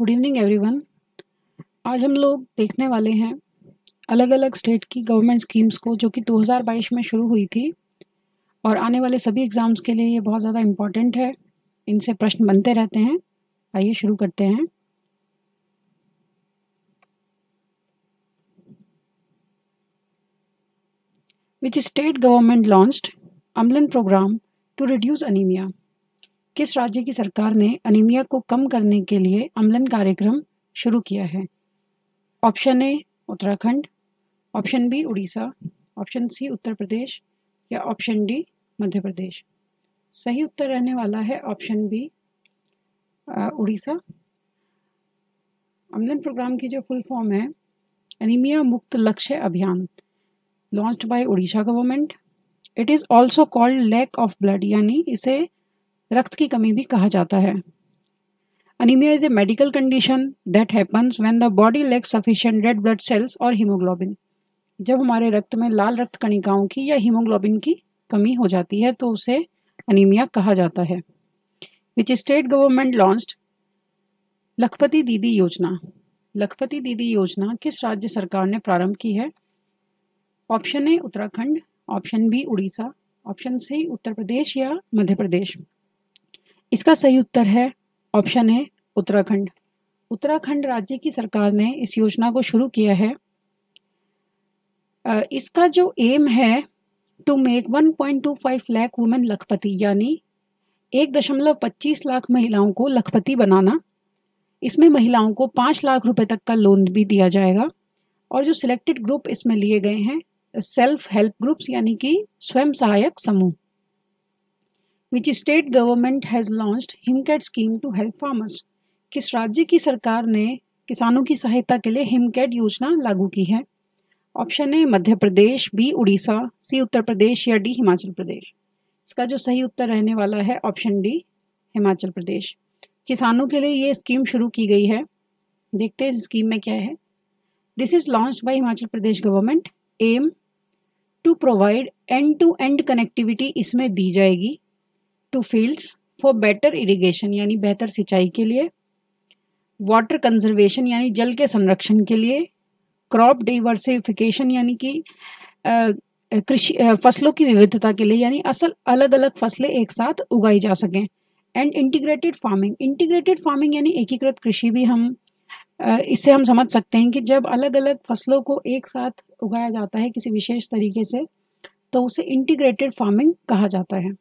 Good evening everyone. आज हम लोग देखने वाले हैं अलग अलग स्टेट की गवर्नमेंट स्कीम्स को जो कि 2022 में शुरू हुई थी और आने वाले सभी एग्ज़ाम्स के लिए ये बहुत ज़्यादा इम्पॉर्टेंट है। इनसे प्रश्न बनते रहते हैं। आइए शुरू करते हैं। Which state government launched Amlan program to reduce anaemia. किस राज्य की सरकार ने अनीमिया को कम करने के लिए अम्लन कार्यक्रम शुरू किया है? Option A Uttarakhand, option B Orissa, option C Uttar Pradesh या ऑप्शन डी मध्य प्रदेश। सही उत्तर रहने वाला है option B Orissa. Amlan program की जो फुल फॉर्म है anaemia Mukt Lakshya Abhiyan, launched by Orissa government. It is also called lack of blood, यानी इसे रक्त की कमी भी कहा जाता है। Anaemia is a medical condition that happens when the body lacks sufficient red blood cells और हीमोग्लोबिन। जब हमारे रक्त में लाल रक्त कणिकाओं की या हीमोग्लोबिन की कमी हो जाती है तो उसे अनीमिया कहा जाता है। विच स्टेट गवर्नमेंट लॉन्च्ड लखपति दीदी योजना। लखपति दीदी योजना किस राज्य सरकार ने प्रारंभ की है? Option A Uttarakhand, option B Orissa, option C Uttar Pradesh या मध्य प्रदेश। इसका सही उत्तर है ऑप्शन है उत्तराखंड। उत्तराखंड राज्य की सरकार ने इस योजना को शुरू किया है। इसका जो एम है to make 1.25 lakh women lakhpati, यानी 1.25 लाख महिलाओं को लखपति बनाना। इसमें महिलाओं को 5 लाख रुपए तक का लोन भी दिया जाएगा। और जो सिलेक्टेड ग्रुप इसमें लिए गए हैं सेल्फ हेल्प ग्रुप्स, यानी कि स्वयं सहायक समूह। Which state government has launched Himcat scheme to help farmers. किस राज्य की सरकार ने किसानों की सहायता के लिए हिमकैट योजना लागू की है? Option A Madhya Pradesh, B Orissa, C Uttar Pradesh या डी हिमाचल प्रदेश। इसका जो सही उत्तर रहने वाला है ऑप्शन डी हिमाचल प्रदेश। किसानों के लिए ये स्कीम शुरू की गई है। देखते हैं इस स्कीम में क्या है। This is launched by Himachal Pradesh government. Aim to provide end to end connectivity इसमें दी जाएगी to fields for better irrigation, यानी बेहतर सिंचाई के लिए, वाटर कंजर्वेशन यानी जल के संरक्षण के लिए, क्रॉप डाइवर्सिफिकेशन यानी कि कृषि फसलों की विविधता के लिए, यानी असल अलग अलग फसलें एक साथ उगाई जा सकें, and integrated farming. Integrated farming यानी एकीकृत कृषि भी हम इससे हम समझ सकते हैं कि जब अलग अलग फसलों को एक साथ उगाया जाता है किसी विशेष तरीके से तो उसे इंटीग्रेटेड फार्मिंग कहा जाता है।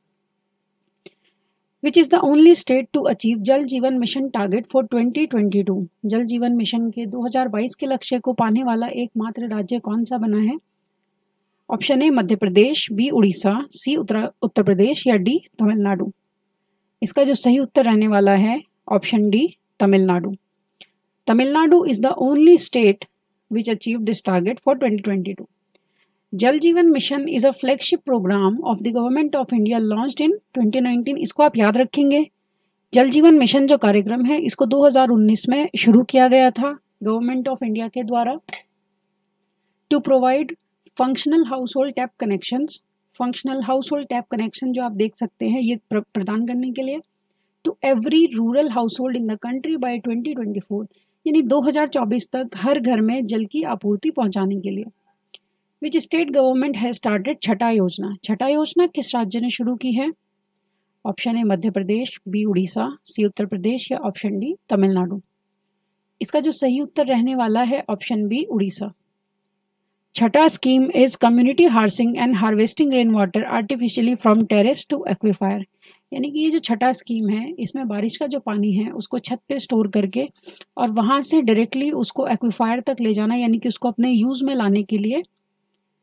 Which is the only state to achieve Jal Jeevan mission target for 2022। Jal Jeevan mission के 2022 के लक्ष्य को पाने वाला एकमात्र राज्य कौन सा बना है? Option A Madhya Pradesh, B Orissa, C Uttar Pradesh या डी तमिलनाडु। इसका जो सही उत्तर रहने वाला है option D Tamil Nadu. Tamil Nadu is the only state which achieve this target for 2022। Jal Jeevan mission is a flagship program of the government of India launched in 2019। इसको आप याद रखेंगे। जल जीवन मिशन जो कार्यक्रम है इसको 2019 में शुरू किया गया था गवर्नमेंट ऑफ इंडिया के द्वारा। To provide functional household tap connections, functional household tap connection जो आप देख सकते हैं ये प्रदान करने के लिए to every rural household in the country by 2024, यानी 2024 तक हर घर में जल की आपूर्ति पहुँचाने के लिए। Which state government has started Chhata योजना। छठा योजना किस राज्य ने शुरू की है? Option A Madhya Pradesh, B Orissa, C Uttar Pradesh या ऑप्शन डी तमिलनाडु। इसका जो सही उत्तर रहने वाला है option B Orissa. Chhata scheme is community harnessing and harvesting rain water artificially from terrace to aquifer, यानी कि ये जो छठा स्कीम है इसमें बारिश का जो पानी है उसको छत पे स्टोर करके और वहाँ से डायरेक्टली उसको एक्वीफायर तक ले जाना, यानी कि उसको अपने यूज़ में लाने के लिए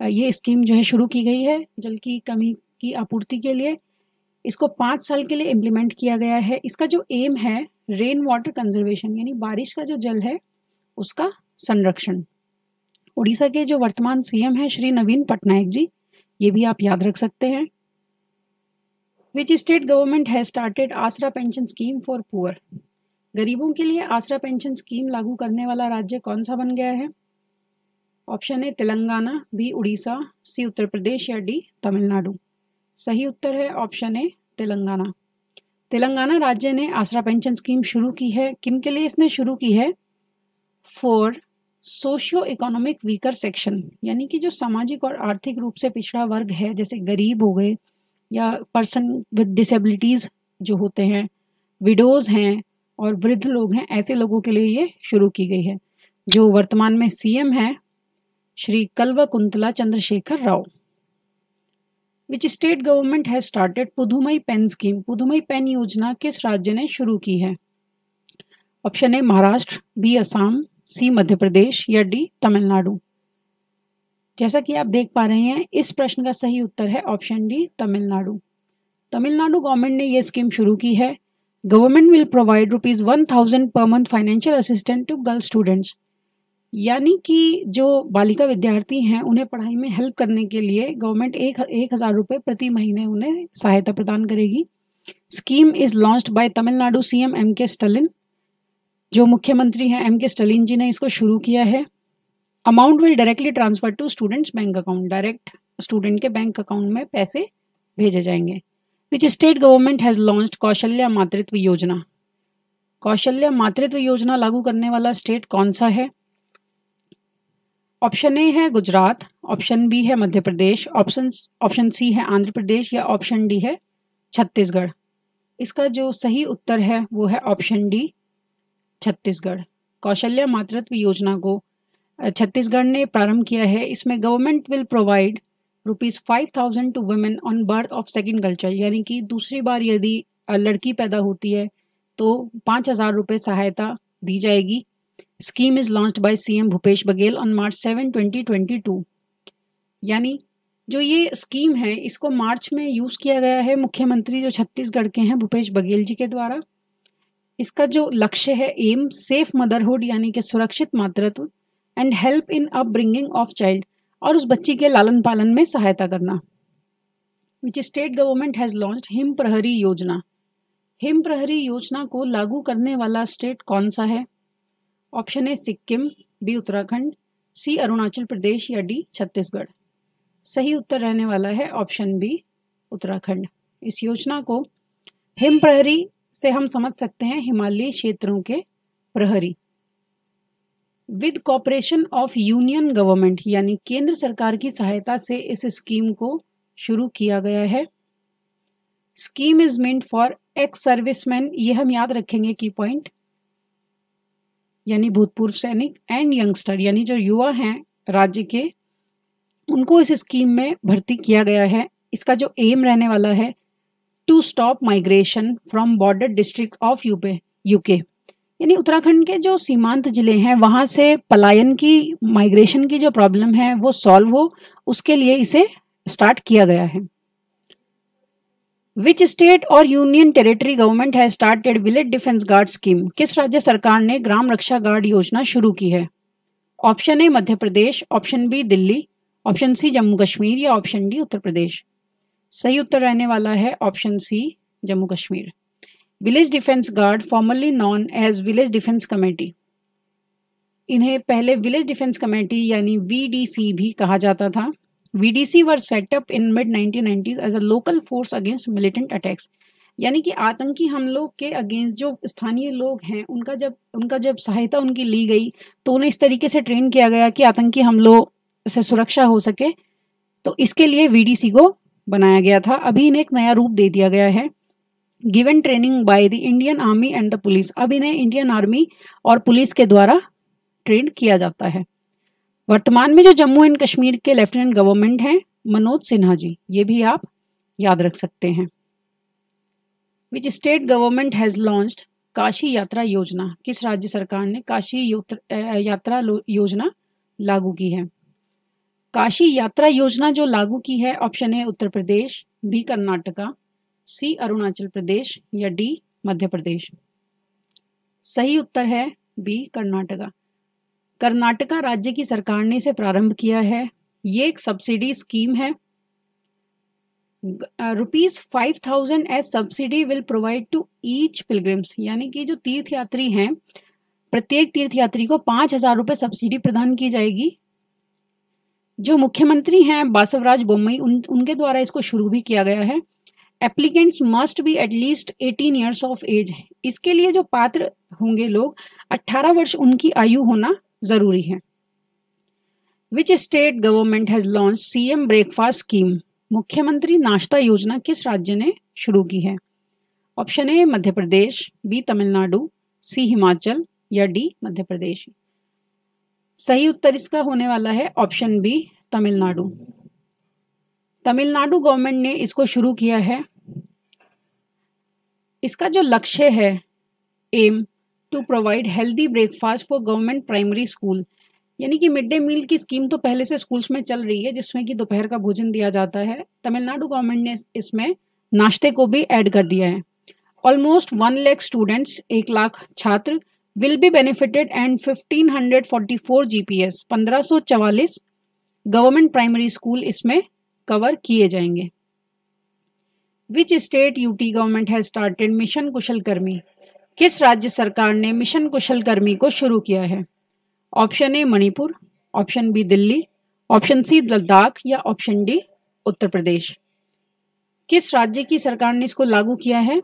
ये स्कीम जो है शुरू की गई है जल की कमी की आपूर्ति के लिए। इसको 5 साल के लिए इम्प्लीमेंट किया गया है। इसका जो एम है रेन वाटर कंजर्वेशन, यानी बारिश का जो जल है उसका संरक्षण। उड़ीसा के जो वर्तमान सीएम हैं श्री नवीन पटनायक जी, ये भी आप याद रख सकते हैं। Which state government has started आसरा पेंशन स्कीम फॉर पुअर। गरीबों के लिए आसरा पेंशन स्कीम लागू करने वाला राज्य कौन सा बन गया है? ऑप्शन है तेलंगाना, बी उड़ीसा, सी उत्तर प्रदेश या डी तमिलनाडु। सही उत्तर है ऑप्शन है तेलंगाना। तेलंगाना राज्य ने आसरा पेंशन स्कीम शुरू की है। किन के लिए इसने शुरू की है? For socio economic weaker section, यानी कि जो सामाजिक और आर्थिक रूप से पिछड़ा वर्ग है, जैसे गरीब हो गए या पर्सन विद डिसेबिलिटीज़ जो होते हैं, विडोज़ हैं और वृद्ध लोग हैं, ऐसे लोगों के लिए ये शुरू की गई है। जो वर्तमान में सीएम है Shri Kalvakuntla Chandrashekar Rao. Which state government has started Pudhumai Penn scheme? Pudhumai Penn योजना किस राज्य ने शुरू की है? Option A Maharashtra, B Assam, C Madhya Pradesh या डी तमिलनाडु। जैसा कि आप देख पा रहे हैं, इस प्रश्न का सही उत्तर है option D Tamil Nadu. Tamil Nadu government ने ये स्कीम शुरू की है। Government will provide ₹1000 per month financial assistant to girl students, यानी कि जो बालिका विद्यार्थी हैं उन्हें पढ़ाई में हेल्प करने के लिए गवर्नमेंट 1000 रुपये प्रति महीने उन्हें सहायता प्रदान करेगी। Scheme is launched by Tamil Nadu CM M K Stalin. जो मुख्यमंत्री हैं एमके स्टालिन जी ने इसको शुरू किया है। Amount will directly transfer to students bank account, direct student के बैंक अकाउंट में पैसे भेजे जाएंगे। Which state government has launched Kaushalya Matritva योजना? कौशल्या मातृत्व योजना लागू करने वाला स्टेट कौन सा है? ऑप्शन ए है गुजरात, ऑप्शन बी है मध्य प्रदेश, ऑप्शन सी है आंध्र प्रदेश या ऑप्शन डी है छत्तीसगढ़। इसका जो सही उत्तर है वो है ऑप्शन डी छत्तीसगढ़। कौशल्या मातृत्व योजना को छत्तीसगढ़ ने प्रारंभ किया है। इसमें government will provide ₹5000 to women on birth of second culture, यानी कि दूसरी बार यदि लड़की पैदा होती है तो ₹5000 सहायता दी जाएगी। Scheme is launched by CM Bhupesh Baghel on March 7, 2022। यानी जो ये स्कीम है इसको मार्च में यूज़ किया गया है, मुख्यमंत्री जो छत्तीसगढ़ के हैं भूपेश बघेल जी के द्वारा। इसका जो लक्ष्य है, एम सेफ मदरहुड यानी कि सुरक्षित मातृत्व, and help in upbringing of child, और उस बच्ची के लालन पालन में सहायता करना। Which state government has launched Himprahari योजना? हिमप्रहरी योजना को लागू करने वाला स्टेट कौन सा है? Option A Sikkim, B Uttarakhand, C Arunachal Pradesh या डी छत्तीसगढ़। सही उत्तर रहने वाला है ऑप्शन बी उत्तराखंड। इस योजना को हिम प्रहरी से हम समझ सकते हैं हिमालयी क्षेत्रों के प्रहरी। With cooperation of union government, यानी केंद्र सरकार की सहायता से इस स्कीम को शुरू किया गया है। Scheme is meant for ex serviceman, ये हम याद रखेंगे की पॉइंट, यानी भूतपूर्व सैनिक, एंड यंगस्टर, यानी जो युवा हैं राज्य के, उनको इस स्कीम में भर्ती किया गया है। इसका जो एम रहने वाला है, to stop migration from border district of UK, यानी उत्तराखंड के जो सीमांत जिले हैं वहाँ से पलायन की, माइग्रेशन की जो प्रॉब्लम है वो सॉल्व हो, उसके लिए इसे स्टार्ट किया गया है। विच स्टेट और union territory government has started village defence guard scheme? किस राज्य सरकार ने ग्राम रक्षा गार्ड योजना शुरू की है? Option A Madhya Pradesh, option B Delhi, option C Jammu Kashmir या ऑप्शन डी उत्तर प्रदेश। सही उत्तर रहने वाला है option C Jammu Kashmir. Village defence guard formerly known as village defence committee, इन्हें पहले विलेज डिफेंस कमेटी यानी VDC भी कहा जाता था। VDC were set up in mid-1990s as a local force against militant attacks, यानी कि आतंकी हमलों के अगेंस्ट जो स्थानीय लोग हैं उनका जब सहायता उनकी ली गई तो उन्हें इस तरीके से ट्रेन किया गया कि आतंकी हमलों से सुरक्षा हो सके, तो इसके लिए VDC को बनाया गया था। अभी इन्हें एक नया रूप दे दिया गया है। Given training by the Indian army and the police, अब इन्हें इंडियन आर्मी और पुलिस के द्वारा ट्रेन किया जाता है। वर्तमान में जो जम्मू एंड कश्मीर के लेफ्टिनेंट गवर्नमेंट हैं मनोज सिन्हा जी, ये भी आप याद रख सकते हैं। Which state government has launched Kashi यात्रा योजना? किस राज्य सरकार ने काशी यात्रा योजना लागू की है? काशी यात्रा योजना जो लागू की है, option A Uttar Pradesh, B Karnataka, C Arunachal Pradesh या डी मध्य प्रदेश। सही उत्तर है बी कर्नाटका। कर्नाटका राज्य की सरकार ने इसे प्रारंभ किया है। ये एक सब्सिडी स्कीम है। ₹5000 as subsidy will provide to each pilgrims, यानी कि जो तीर्थयात्री हैं प्रत्येक तीर्थयात्री को ₹5000 सब्सिडी प्रदान की जाएगी। जो मुख्यमंत्री हैं बासवराज बोम्मई, उनके द्वारा इसको शुरू भी किया गया है। Applicants must be at least 18 years of age है। इसके लिए जो पात्र होंगे लोग 18 वर्ष उनकी आयु होना जरूरी है। Which state government has launch CM breakfast scheme, मुख्यमंत्री नाश्ता योजना किस राज्य ने शुरू की है? Option A Madhya Pradesh, B Tamil Nadu, C Himachal या डी मध्य प्रदेश। सही उत्तर इसका होने वाला है option B Tamil Nadu. Tamil Nadu government ने इसको शुरू किया है। इसका जो लक्ष्य है, aim to provide healthy breakfast for government primary school, यानी कि मिड डे मील की स्कीम तो पहले से स्कूल्स में चल रही है जिसमें कि दोपहर का भोजन दिया जाता है। तमिलनाडु गवर्नमेंट ने इसमें नाश्ते को भी ऐड कर दिया है। ऑलमोस्ट 1 लाख स्टूडेंट्स, 1 लाख छात्र will be benefited and 1544 GPS 1544 government primary school इसमें कवर किए जाएंगे। Which state UT government has started mission Kushalkarmi, किस राज्य सरकार ने मिशन कुशलकर्मी को शुरू किया है? Option A Manipur, option B Delhi, option C Ladakh या ऑप्शन डी उत्तर प्रदेश। किस राज्य की सरकार ने इसको लागू किया है?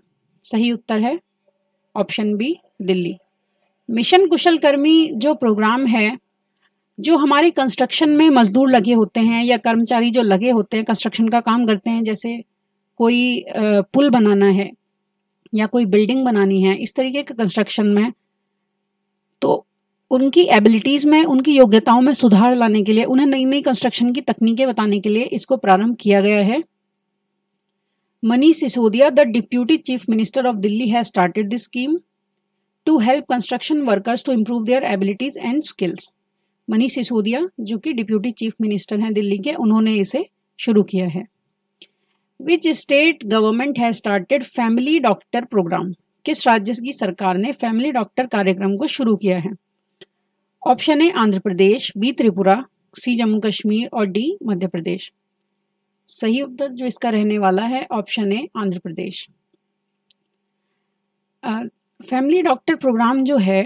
सही उत्तर है option B Delhi. Mission Kushalkarmi जो प्रोग्राम है, जो हमारे कंस्ट्रक्शन में मजदूर लगे होते हैं या कर्मचारी जो लगे होते हैं, कंस्ट्रक्शन का काम करते हैं, जैसे कोई पुल बनाना है या कोई बिल्डिंग बनानी है, इस तरीके के कंस्ट्रक्शन में, तो उनकी एबिलिटीज़ में, उनकी योग्यताओं में सुधार लाने के लिए, उन्हें नई नई कंस्ट्रक्शन की तकनीकें बताने के लिए इसको प्रारंभ किया गया है। Manish Sisodia, the deputy chief minister of Delhi, has started this scheme to help construction workers to improve their abilities and skills. Manish Sisodia जो कि डिप्यूटी चीफ मिनिस्टर हैं दिल्ली के, उन्होंने इसे शुरू किया है। Which state government has started family doctor programme, किस राज्य की सरकार ने फैमिली डॉक्टर कार्यक्रम को शुरू किया है? Option A Andhra Pradesh, B Tripura, C Jammu Kashmir और डी मध्य प्रदेश। सही उत्तर जो इसका रहने वाला है option A Andhra Pradesh. Family doctor programme जो है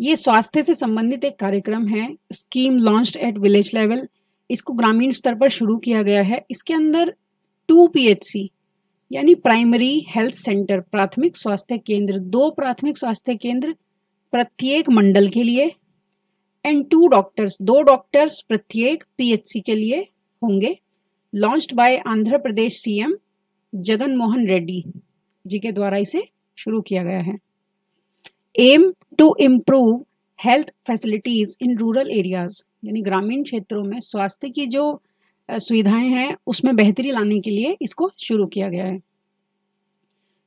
ये स्वास्थ्य से संबंधित एक कार्यक्रम है। Scheme launched at village level, इसको ग्रामीण स्तर पर शुरू किया गया है। इसके अंदर 2 PHC यानी प्राइमरी हेल्थ सेंटर, प्राथमिक स्वास्थ्य केंद्र, 2 प्राथमिक स्वास्थ्य केंद्र प्रत्येक मंडल के लिए एंड 2 डॉक्टर्स, 2 डॉक्टर्स प्रत्येक PHC के लिए होंगे। Launched by Andhra Pradesh CM Jagan Mohan Reddy ji के द्वारा इसे शुरू किया गया है। Aim to improve health facilities in rural areas, यानी ग्रामीण क्षेत्रों में स्वास्थ्य की जो सुविधाएं हैं उसमें बेहतरी लाने के लिए इसको शुरू किया गया है।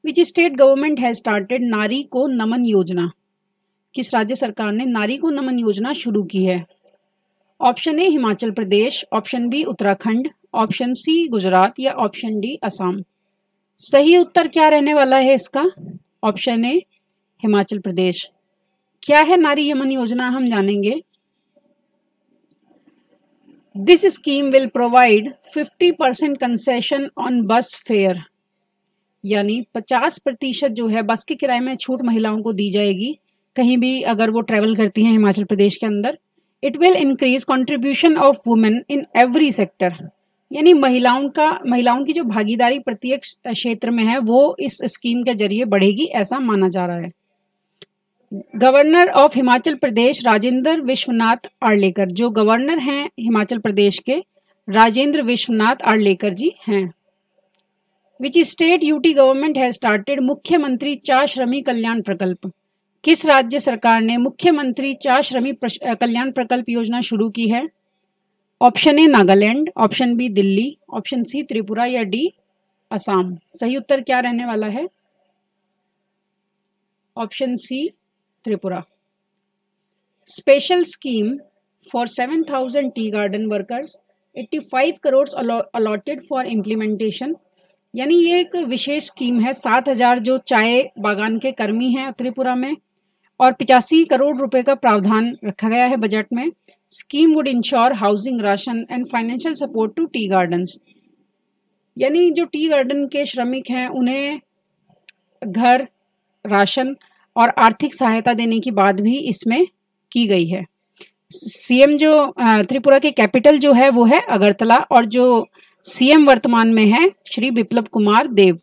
Which state government has started Nari Ko नमन योजना, किस राज्य सरकार ने नारी को नमन योजना शुरू की है? Option A Himachal Pradesh, option B Uttarakhand, option C Gujarat या ऑप्शन डी असम। सही उत्तर क्या रहने वाला है इसका? Option A Himachal Pradesh. क्या है नारी यमन योजना, हम जानेंगे। This scheme will provide 50% concession on bus fare, यानी 50% जो है बस के किराए में छूट महिलाओं को दी जाएगी कहीं भी अगर वो ट्रैवल करती हैं हिमाचल प्रदेश के अंदर। It will increase contribution of women in every sector, यानी महिलाओं की जो भागीदारी प्रत्येक क्षेत्र में है वो इस स्कीम के जरिए बढ़ेगी, ऐसा माना जा रहा है। गवर्नर ऑफ हिमाचल प्रदेश राजेंद्र विश्वनाथ आर्लेकर, जो गवर्नर हैं हिमाचल प्रदेश के, राजेंद्र विश्वनाथ आर्लेकर जी हैं। Which state UT government has started मुख्यमंत्री चार श्रमी कल्याण प्रकल्प, किस राज्य सरकार ने मुख्यमंत्री चार श्रमी कल्याण प्रकल्प योजना शुरू की है? Option A Nagaland, option B Delhi, option C Tripura या डी असम। सही उत्तर क्या रहने वाला है? Option C Tripura. Special scheme for 7,000 tea garden workers, 85 crore allotted for implementation, यानी ये एक विशेष स्कीम है। 7,000 जो चाय बागान के कर्मी हैं त्रिपुरा में, और 85 करोड़ रुपए का प्रावधान रखा गया है बजट में। Scheme would ensure housing, ration and financial support to tea gardens, यानी जो टी गार्डन के श्रमिक हैं उन्हें घर, राशन और आर्थिक सहायता देने की बात भी इसमें की गई है। सीएम जो त्रिपुरा के कैपिटल जो है वो है अगरतला, और जो सीएम वर्तमान में है Shri Biplab Kumar Deb.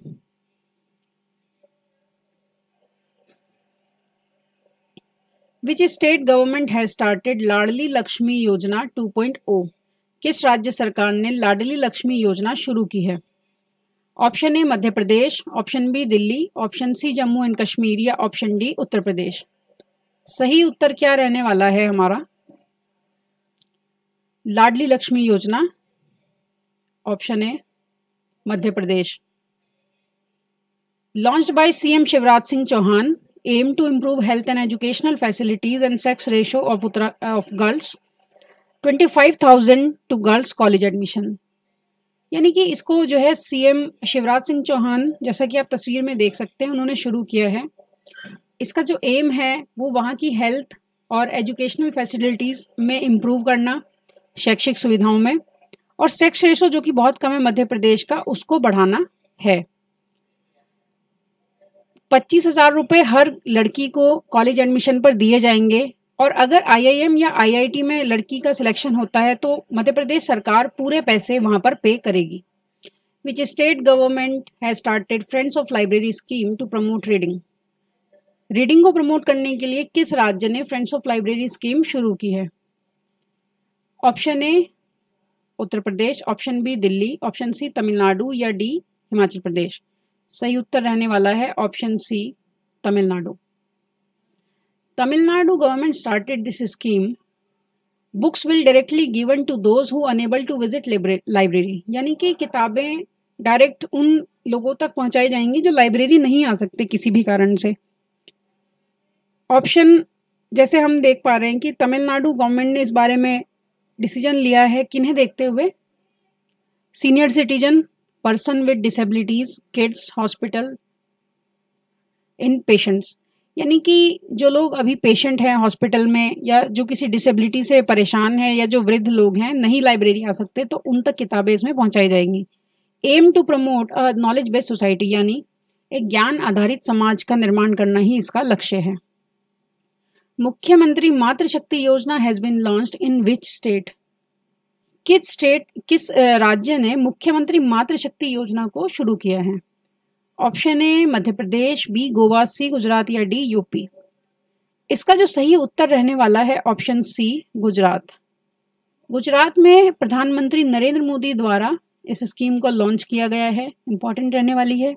Which state government has started Ladli Lakshmi योजना 2.0? किस राज्य सरकार ने लाडली लक्ष्मी योजना शुरू की है? Option A Madhya Pradesh, option B Delhi, option C Jammu and Kashmir या ऑप्शन डी उत्तर प्रदेश। सही उत्तर क्या रहने वाला है हमारा? लाडली लक्ष्मी योजना option A Madhya Pradesh. Launched by CM Shivraj Singh Chouhan, aim to improve health and educational facilities and sex ratio of girls 25,000 to girls college admission. यानी कि इसको जो है सीएम शिवराज सिंह चौहान, जैसा कि आप तस्वीर में देख सकते हैं, उन्होंने शुरू किया है। इसका जो एम है वो वहाँ की हेल्थ और एजुकेशनल फैसिलिटीज़ में इम्प्रूव करना, शैक्षिक सुविधाओं में, और सेक्स रेशो जो कि बहुत कम है मध्य प्रदेश का, उसको बढ़ाना है। 25,000 रुपये हर लड़की को कॉलेज एडमिशन पर दिए जाएंगे, और अगर आईआईएम या आईआईटी में लड़की का सिलेक्शन होता है तो मध्य प्रदेश सरकार पूरे पैसे वहां पर पे करेगी। Which state government has started friends of library scheme to promote reading? Reading को प्रमोट करने के लिए किस राज्य ने फ्रेंड्स ऑफ लाइब्रेरी स्कीम शुरू की है? Option A Uttar Pradesh, option B Delhi, option C Tamil Nadu या डी हिमाचल प्रदेश। सही उत्तर रहने वाला है option C Tamil Nadu. Tamil Nadu government started this scheme. Books will directly given to those who unable to visit library. यानी कि किताबें डायरेक्ट उन लोगों तक पहुंचाई जाएंगी जो लाइब्रेरी नहीं आ सकते किसी भी कारण से। ऑप्शन जैसे हम देख पा रहे हैं कि तमिलनाडु गवर्नमेंट ने इस बारे में डिसीजन लिया है, किन्हें देखते हुए? Senior citizen, person with disabilities, kids, hospital in patients. यानी कि जो लोग अभी पेशेंट हैं हॉस्पिटल में, या जो किसी डिसेबिलिटी से परेशान है, या जो वृद्ध लोग हैं नहीं लाइब्रेरी आ सकते, तो उन तक किताबें इसमें पहुंचाई जाएंगी। Aim to promote a knowledge based society, यानी एक ज्ञान आधारित समाज का निर्माण करना ही इसका लक्ष्य है। मुख्यमंत्री मातृशक्ति योजना has been launched in which state? किस राज्य ने मुख्यमंत्री मातृशक्ति योजना को शुरू किया है? Option A Madhya Pradesh, B Goa, C Gujarat या डी यूपी। इसका जो सही उत्तर रहने वाला है ऑप्शन सी गुजरात। गुजरात में प्रधानमंत्री नरेंद्र मोदी द्वारा इस स्कीम को लॉन्च किया गया है, इम्पॉर्टेंट रहने वाली है।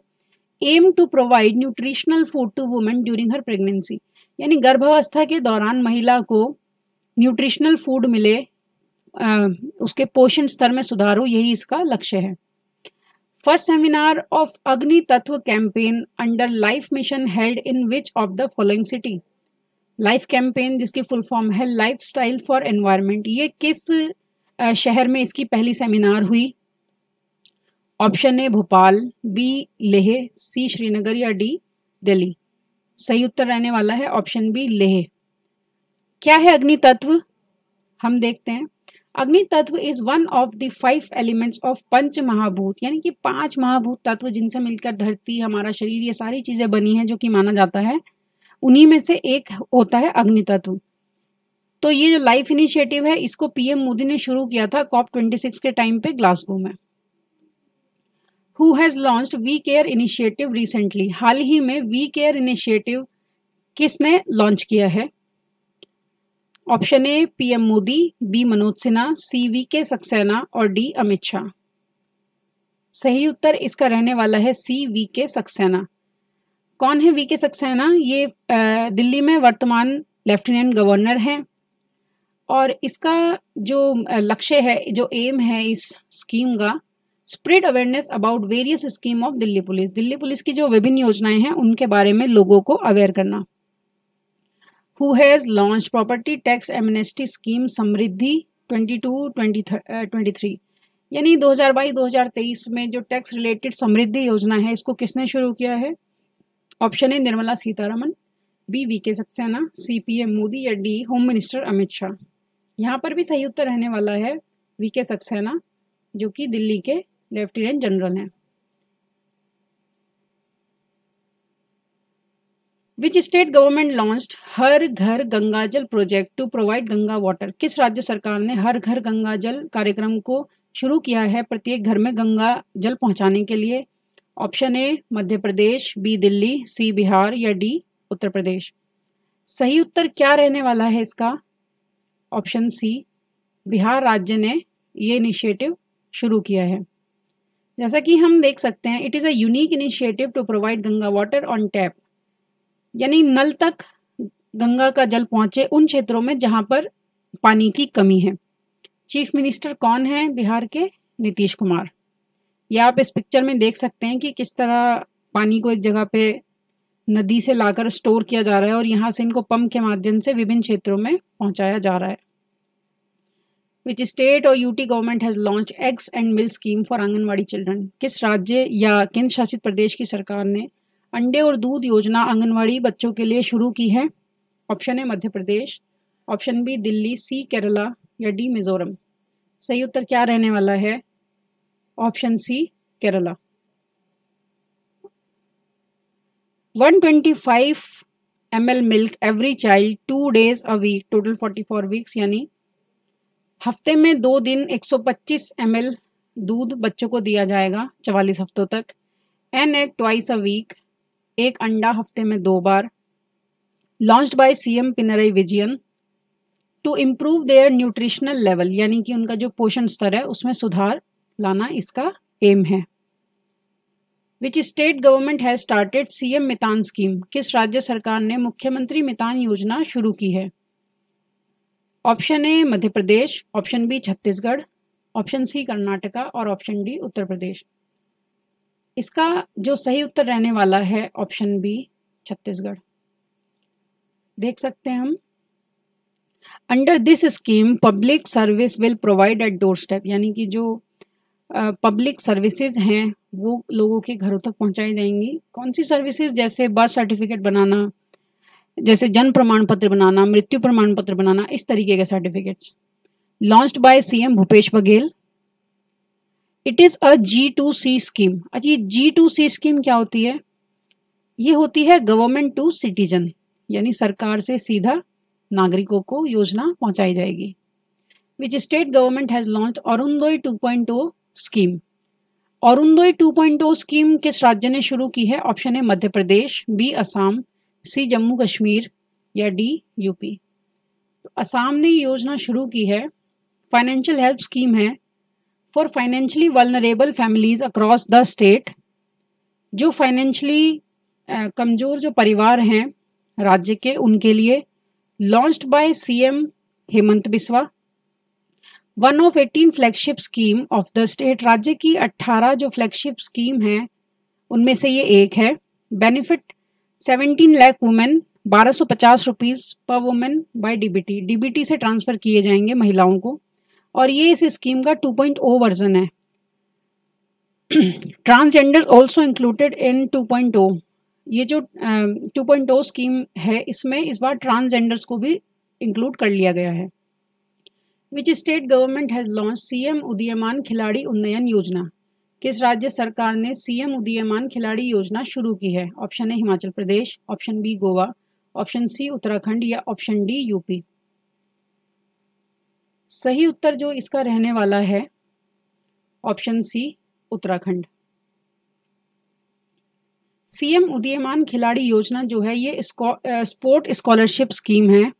Aim to provide nutritional food to women during her pregnancy, यानी गर्भावस्था के दौरान महिला को न्यूट्रिशनल फूड मिले, उसके पोषण स्तर में सुधार हो, यही इसका लक्ष्य है। First seminar of Agni Tattva campaign under life mission held in which of the following city? Life campaign, जिसकी फुल फॉर्म है लाइफ स्टाइल फॉर एनवायरमेंट, ये किस शहर में इसकी पहली सेमिनार हुई? Option A Bhopal, B Leh, C Srinagar या डी दिल्ली। सही उत्तर रहने वाला है ऑप्शन बी लेह। क्या है अग्नि तत्व, हम देखते हैं। Agni Tattva is one of the 5 elements of पंच महाभूत, यानी कि 5 महाभूत तत्व जिनसे मिलकर धरती, हमारा शरीर, ये सारी चीजें बनी हैं, जो कि माना जाता है उन्हीं में से एक होता है अग्नि तत्व। तो ये जो लाइफ इनिशिएटिव है, इसको पीएम मोदी ने शुरू किया था COP26 के टाइम पे ग्लासगो में। Who has launched we care initiative recently? हाल ही में वी केयर इनिशिएटिव किसने लॉन्च किया है? Option A PM Modi, B Manoj Sinha, C V K Saxena और डी अमित शाह। सही उत्तर इसका रहने वाला है सी वी के सक्सेना। कौन है वी के सक्सेना? ये दिल्ली में वर्तमान लेफ्टिनेंट गवर्नर हैं, और इसका जो लक्ष्य है, जो एम है इस स्कीम का, spread awareness about various scheme of Delhi police. Delhi police की जो विभिन्न योजनाएं हैं उनके बारे में लोगों को अवेयर करना। Who has launched property tax amnesty scheme समृद्धि 2022-23? यानी 2022-2023 में जो टैक्स रिलेटेड समृद्धि योजना है, इसको किसने शुरू किया है? Option A Nirmala Sitharaman, B V K Saxena, C P M Modi या D home minister Amit Shah. यहाँ पर भी सही उत्तर रहने वाला है वी के सक्सेना, जो कि दिल्ली के लेफ्टिनेंट जनरल हैं। विच स्टेट गवर्नमेंट लॉन्च्ड हर घर गंगा जल project to provide Ganga water? किस राज्य सरकार ने हर घर गंगा जल कार्यक्रम को शुरू किया है प्रत्येक घर में गंगा जल पहुंचाने के लिए। Option A Madhya Pradesh, B Delhi, C Bihar या डी उत्तर प्रदेश। सही उत्तर क्या रहने वाला है इसका? ऑप्शन सी, बिहार राज्य ने ये इनिशिएटिव शुरू किया है। जैसा कि हम देख सकते हैं, it is a unique initiative to provide Ganga water on tap, यानी नल तक गंगा का जल पहुंचे उन क्षेत्रों में जहां पर पानी की कमी है। चीफ मिनिस्टर कौन है बिहार के? नीतीश कुमार। या आप इस पिक्चर में देख सकते हैं कि किस तरह पानी को एक जगह पे नदी से लाकर स्टोर किया जा रहा है और यहाँ से इनको पंप के माध्यम से विभिन्न क्षेत्रों में पहुँचाया जा रहा है। विच स्टेट और UT government has launch eggs and milk scheme for anganwadi children? किस राज्य या केंद्र शासित प्रदेश की सरकार ने अंडे और दूध योजना आंगनवाड़ी बच्चों के लिए शुरू की है? ऑप्शन है Madhya Pradesh, option B Delhi, C Kerala या डी मिजोरम। सही उत्तर क्या रहने वाला है? Option C Kerala. 125 ml milk every child 2 days a week, total 44 weeks, यानी हफ्ते में 2 दिन 125 ml दूध बच्चों को दिया जाएगा 44 हफ्तों तक। An egg twice a week, एक अंडा हफ्ते में 2 बार। Launched by CM Pinarayi Vijayan to improve their nutritional level, यानी कि उनका जो पोषण स्तर है उसमें सुधार लाना इसका एम है। Which state government has started CM Mitan scheme? किस राज्य सरकार ने मुख्यमंत्री मितान योजना शुरू की है? Option A Madhya Pradesh, option B Chhattisgarh, option C Karnataka और ऑप्शन डी उत्तर प्रदेश। इसका जो सही उत्तर रहने वाला है ऑप्शन बी छत्तीसगढ़। देख सकते हैं हम, under this scheme public service will provide at doorstep, यानी कि जो पब्लिक सर्विसेज हैं वो लोगों के घरों तक पहुंचाई जाएंगी। कौन सी सर्विसेज? जैसे बर्थ सर्टिफिकेट बनाना, जैसे जन्म प्रमाण पत्र बनाना, मृत्यु प्रमाण पत्र बनाना, इस तरीके के certificates. Launched by CM Bhupesh Baghel. It is a G2C scheme. अच्छा, ये G2C स्कीम क्या होती है? ये होती है गवर्नमेंट टू सिटीजन, यानी सरकार से सीधा नागरिकों को योजना पहुंचाई जाएगी। Which state government has launch Arunoday 2.0 scheme? Arunoday 2.0 scheme किस राज्य ने शुरू की है? ऑप्शन है मध्य प्रदेश, बी असम, सी जम्मू कश्मीर या डी यूपी। तो असम ने योजना शुरू की है। फाइनेंशियल हेल्प स्कीम है for financially vulnerable families across the state. जो फाइनेंशियली कमज़ोर जो परिवार हैं राज्य के, उनके लिए। Launched by CM Hemant Biswa. One of 18 flagship scheme of the state. राज्य की 18 जो फ्लैगशिप स्कीम हैं उनमें से ये एक है। बेनिफिट 17 लाख वुमेन, 1250 रुपीज़ पर वुमेन बाय डीबीटी। डीबीटी से ट्रांसफ़र किए जाएंगे महिलाओं को, और ये इस स्कीम का 2.0 वर्जन है। Transgender also included in 2.0। ये जो 2.0 स्कीम है इसमें इस बार ट्रांसजेंडर्स को भी इंक्लूड कर लिया गया है। Which state government has launch CM उदीयमान खिलाड़ी उन्नयन योजना? किस राज्य सरकार ने सीएम उदीयमान खिलाड़ी योजना शुरू की है? Option A Himachal Pradesh, option B Goa, option C Uttarakhand या ऑप्शन डी यूपी। सही उत्तर जो इसका रहने वाला है ऑप्शन सी उत्तराखंड। सीएम उदीयमान खिलाड़ी योजना जो है ये स्पोर्ट स्कॉलरशिप स्कीम है,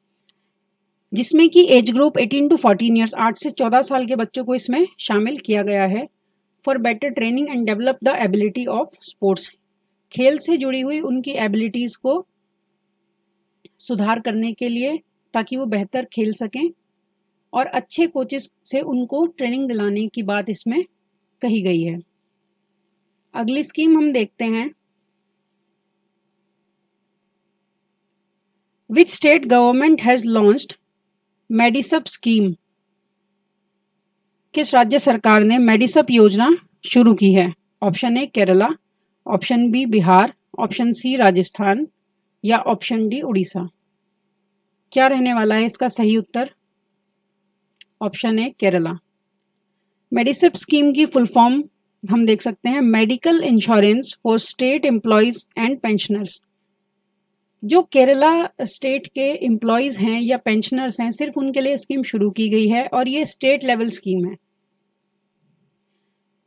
जिसमें कि एज ग्रुप 18 टू 14 ईयर्स 8 से 14 साल के बच्चों को इसमें शामिल किया गया है। For better training and develop the ability of sports. खेल से जुड़ी हुई उनकी एबिलिटीज़ को सुधार करने के लिए, ताकि वो बेहतर खेल सकें, और अच्छे कोचेस से उनको ट्रेनिंग दिलाने की बात इसमें कही गई है। अगली स्कीम हम देखते हैं। Which state government has launched MEDISEP scheme? किस राज्य सरकार ने मेडिसब योजना शुरू की है? Option A Kerala, option B Bihar, option C Rajasthan या ऑप्शन डी उड़ीसा। क्या रहने वाला है इसका सही उत्तर? Option A Kerala. मेडिसब स्कीम की फुल फॉर्म हम देख सकते हैं, medical insurance for state employees and pensioners. जो केरला स्टेट के एम्प्लॉयज़ हैं या पेंशनर्स हैं, सिर्फ उनके लिए स्कीम शुरू की गई है, और ये स्टेट लेवल स्कीम है।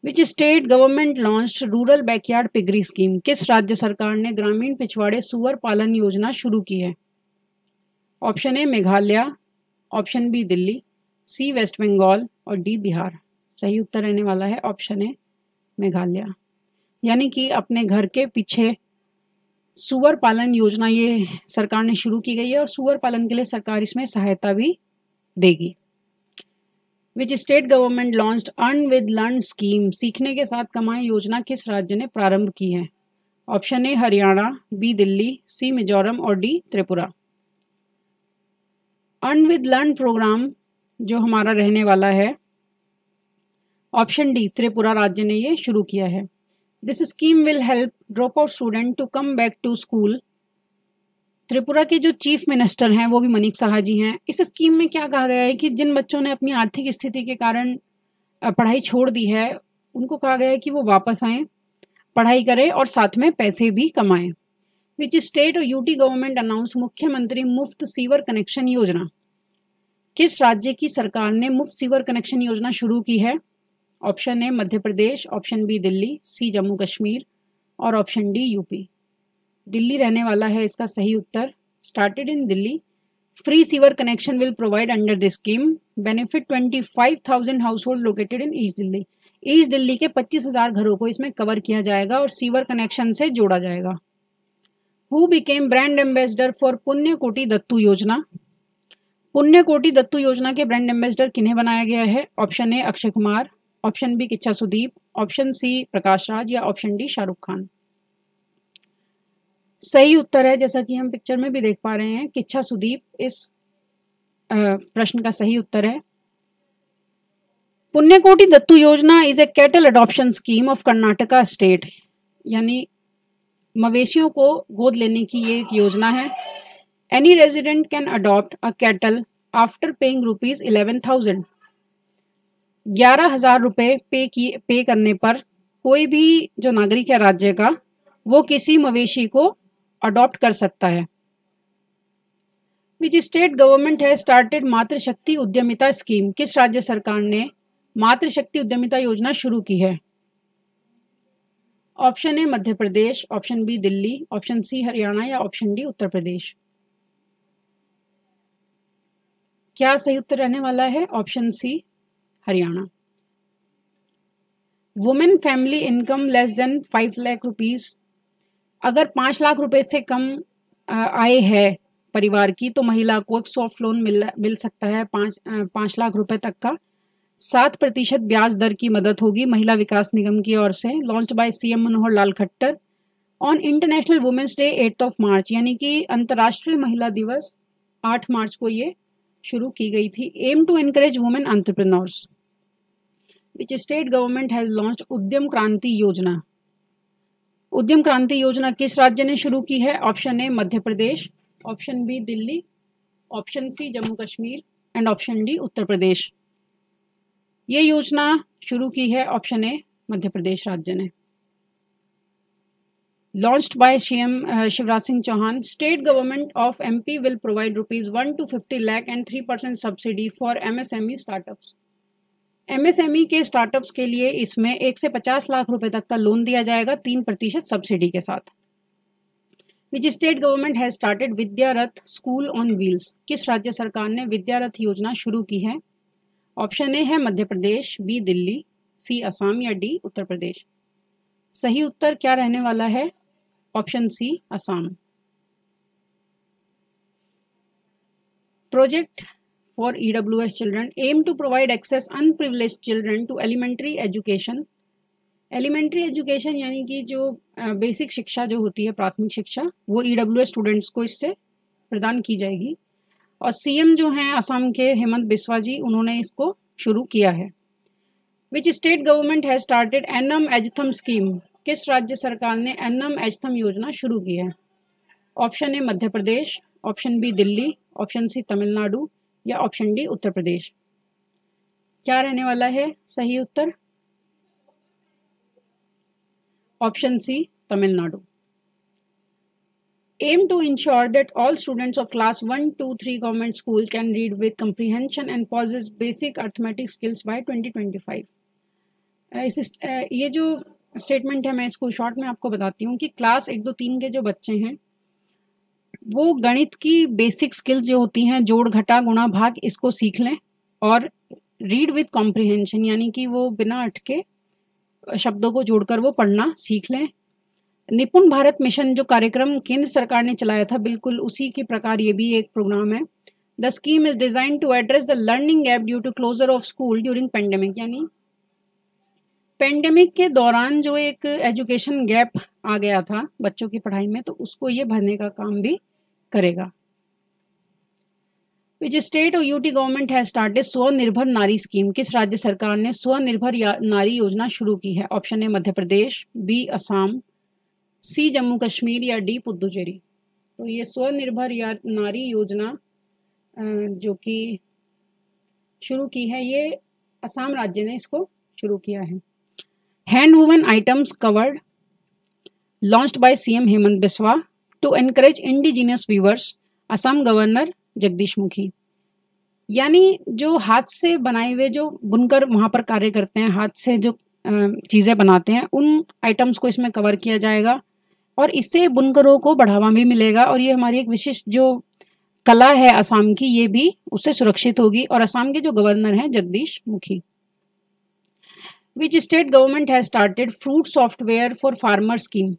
which state government launched Rural Backyard Piggery Scheme? किस राज्य सरकार ने ग्रामीण पिछवाड़े सुअर पालन योजना शुरू की है? Option A Meghalaya, option B Delhi, C West Bengal और डी बिहार। सही उत्तर रहने वाला है ऑप्शन ए मेघालय। यानी कि अपने घर के पीछे सुअर पालन योजना ये सरकार ने शुरू की गई है और सुअर पालन के लिए सरकार इसमें सहायता भी देगी। Which state government launched earn with learn scheme? सीखने के साथ कमाएं योजना किस राज्य ने प्रारंभ की है? Option A Haryana, B Delhi, C Mizoram और D Tripura. Earn with learn program जो हमारा रहने वाला है ऑप्शन डी त्रिपुरा राज्य ने ये शुरू किया है। This scheme will help drop out student to come back to school. Tripura के जो चीफ मिनिस्टर हैं वो भी मनिक साहा जी हैं। इस स्कीम में क्या कहा गया है कि जिन बच्चों ने अपनी आर्थिक स्थिति के कारण पढ़ाई छोड़ दी है उनको कहा गया है कि वो वापस आएं, पढ़ाई करें और साथ में पैसे भी कमाएं। विच स्टेट और यूटी गवर्नमेंट अनाउंस मुख्यमंत्री मुफ्त सीवर कनेक्शन योजना? किस राज्य की सरकार ने मुफ्त सीवर कनेक्शन योजना शुरू की है? Option A Madhya Pradesh, option B Delhi, C Jammu Kashmir और ऑप्शन डी यूपी। दिल्ली रहने वाला है इसका सही उत्तर। Started in Delhi, free sewer connection will provide under this scheme benefit 25,000 household located in East Delhi. East Delhi के 25,000 घरों को इसमें कवर किया जाएगा और सीवर कनेक्शन से जोड़ा जाएगा। Who became brand ambassador for Punyakoti Dattu योजना? पुण्यकोटी दत्तू योजना के ब्रांड एम्बेसडर किन्हें बनाया गया है? Option A Akshay Kumar, option B Kichcha Sudeep, option C Prakash Raj या ऑप्शन डी शाहरुख खान। सही उत्तर है, जैसा कि हम पिक्चर में भी देख पा रहे हैं, किच्छा सुदीप इस प्रश्न का सही उत्तर है। पुण्यकोटी दत्तू योजना is a cattle adoption scheme of Karnataka state. यानी मवेशियों को गोद लेने की ये एक योजना है। Any resident can adopt a cattle after paying rupees 11,000। 11,000 रुपये पे करने पर कोई भी जो नागरिक है राज्य का वो किसी मवेशी को अडॉप्ट कर सकता है। विच स्टेट गवर्नमेंट है स्टार्टेड मातृ शक्ति उद्यमिता स्कीम? किस राज्य सरकार ने मातृ शक्ति उद्यमिता योजना शुरू की है? Option A Madhya Pradesh, option B Delhi, option C Haryana या ऑप्शन डी उत्तर प्रदेश। क्या सही उत्तर रहने वाला है? Option C Haryana. Women family income less than 5 lakh rupees, अगर 5 लाख रुपए से कम आय है परिवार की तो महिला को एक सॉफ्ट लोन मिल सकता है 5 लाख रुपए तक का। 7% ब्याज दर की मदद होगी महिला विकास निगम की ओर से। Launch by CM Manohar Lal Khattar on international women's day 8 March. यानी कि अंतर्राष्ट्रीय महिला दिवस 8 मार्च को ये शुरू की गई थी। Aim to encourage women entrepreneurs. Which state government has launched उद्यम क्रांति योजना? उद्यम क्रांति योजना किस राज्य ने शुरू की है? Option A Madhya Pradesh, option B Delhi, option C Jammu Kashmir and option D Uttar Pradesh. ये योजना शुरू की है ऑप्शन ए मध्य प्रदेश राज्य ने। Launched by CM Shivraj Singh Chauhan. State government of MP will provide rupees 1 to 50 lakh and 3% subsidy for MSME startups. MSME के स्टार्टअप्स के लिए इसमें 1 से 50 लाख रुपए तक का लोन दिया जाएगा 3% सब्सिडी के साथ। Which state government has started Vidyarath school on wheels? किस राज्य सरकार ने विद्यारथ योजना शुरू की है? ऑप्शन ए है मध्य प्रदेश, बी दिल्ली, सी असम या डी उत्तर प्रदेश। सही उत्तर क्या रहने वाला है? Option C Assam. Project for EWS children aim to provide access unprivileged children to elementary education। elementary education यानी कि जो बेसिक शिक्षा जो होती है प्राथमिक शिक्षा वो EWS स्टूडेंट्स को इससे प्रदान की जाएगी। और CM जो हैं असम के हेमंत बिस्वा जी उन्होंने इसको शुरू किया है। Which state government has started Ennum Ezhuthum scheme? किस राज्य सरकार ने एनम एजथम योजना शुरू की है? Option A Madhya Pradesh, option B Delhi, option C Tamil Nadu या ऑप्शन डी उत्तर प्रदेश। क्या रहने वाला है सही उत्तर? Option C Tamil Nadu. Aim to ensure that all students of class 1, 2, 3 government school can read with comprehension and possess basic arithmetic skills by 2025। ये जो स्टेटमेंट है मैं इसको शॉर्ट में आपको बताती हूँ कि क्लास 1, 2, 3 के जो बच्चे हैं वो गणित की बेसिक स्किल्स जो होती हैं जोड़ घटा गुणा भाग इसको सीख लें और रीड विद कॉम्प्रिहेंशन यानी कि वो बिना अटके शब्दों को जोड़कर वो पढ़ना सीख लें। निपुण भारत मिशन जो कार्यक्रम केंद्र सरकार ने चलाया था बिल्कुल उसी के प्रकार ये भी एक प्रोग्राम है। The scheme is design to address the learning gap due to closure of school during pandemic यानी पेंडेमिक के दौरान जो एक एजुकेशन गैप आ गया था बच्चों की पढ़ाई में तो उसको ये भरने का काम भी करेगा। विच स्टेट और यूटी गवर्नमेंट हैज स्टार्टेड स्वनिर्भर नारी स्कीम किस राज्य सरकार ने स्वनिर्भर नारी योजना शुरू की है। ऑप्शन है मध्य प्रदेश, बी असम, सी जम्मू कश्मीर या डी पुदुचेरी। तो ये स्वनिर्भर नारी योजना जो कि शुरू की है ये असम राज्य ने इसको शुरू किया है। Hand woven items covered launched by CM Hemant Biswa to encourage indigenous weavers Assam governor Jagdish Mukhi यानी जो हाथ से बनाए हुए जो बुनकर वहाँ पर कार्य करते हैं हाथ से जो चीज़ें बनाते हैं उन आइटम्स को इसमें कवर किया जाएगा और इससे बुनकरों को बढ़ावा भी मिलेगा और ये हमारी एक विशिष्ट जो कला है असम की ये भी उससे सुरक्षित होगी और असम के जो गवर्नर हैं Jagdish Mukhi. Which state government has started fruit software for farmer scheme?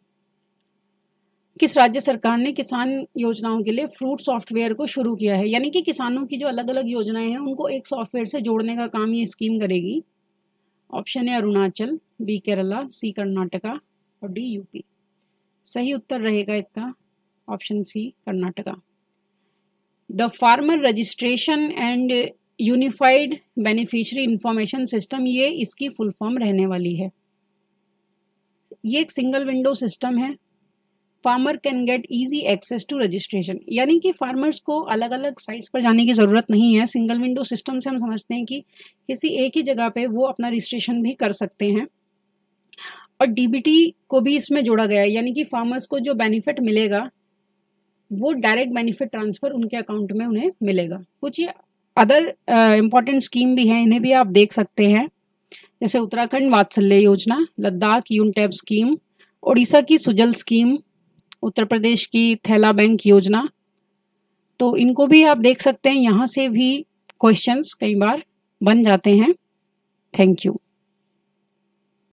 किस राज्य सरकार ने किसान योजनाओं के लिए फ्रूट सॉफ्टवेयर को शुरू किया है यानी कि किसानों की जो अलग अलग योजनाएं हैं उनको एक सॉफ्टवेयर से जोड़ने का काम ये स्कीम करेगी। ऑप्शन है अरुणाचल, बी केरला, सी कर्नाटका और डी यूपी। सही उत्तर रहेगा इसका option C Karnataka. The farmer registration and unified beneficiary information system ये इसकी फुल फॉर्म रहने वाली है। ये एक सिंगल विंडो सिस्टम है। Farmer can get easy access to registration यानी कि फार्मर्स को अलग अलग साइट्स पर जाने की ज़रूरत नहीं है। सिंगल विंडो सिस्टम से हम समझते हैं कि किसी एक ही जगह पे वो अपना रजिस्ट्रेशन भी कर सकते हैं और डीबीटी को भी इसमें जोड़ा गया है यानी कि फार्मर्स को जो बेनिफिट मिलेगा वो डायरेक्ट बेनिफिट ट्रांसफ़र उनके अकाउंट में उन्हें मिलेगा। कुछ ये अदर इम्पॉर्टेंट स्कीम भी हैं इन्हें भी आप देख सकते हैं जैसे उत्तराखंड वात्सल्य योजना, लद्दाख यूनटैब स्कीम, उड़ीसा की सुजल स्कीम, उत्तर प्रदेश की थैला बैंक योजना। तो इनको भी आप देख सकते हैं यहाँ से भी क्वेश्चंस कई बार बन जाते हैं। Thank you.